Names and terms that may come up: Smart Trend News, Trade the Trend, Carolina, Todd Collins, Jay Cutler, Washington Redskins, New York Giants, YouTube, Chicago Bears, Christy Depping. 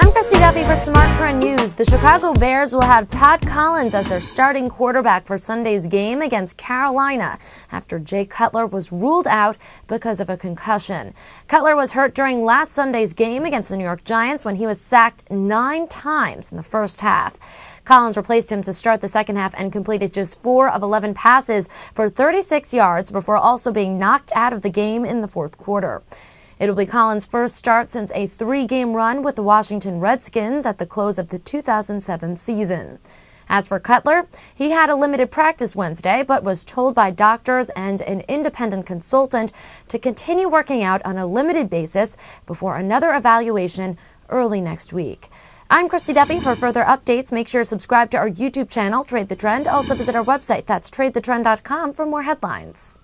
I'm Christy Depping for Smart Trend News. The Chicago Bears will have Todd Collins as their starting quarterback for Sunday's game against Carolina after Jay Cutler was ruled out because of a concussion. Cutler was hurt during last Sunday's game against the New York Giants when he was sacked 9 times in the first half. Collins replaced him to start the second half and completed just 4 of 11 passes for 36 yards before also being knocked out of the game in the fourth quarter. It will be Collins' first start since a 3-game run with the Washington Redskins at the close of the 2007 season. As for Cutler, he had a limited practice Wednesday but was told by doctors and an independent consultant to continue working out on a limited basis before another evaluation early next week. I'm Christy Depping. For further updates, make sure to subscribe to our YouTube channel, Trade the Trend. Also visit our website, that's tradethetrend.com, for more headlines.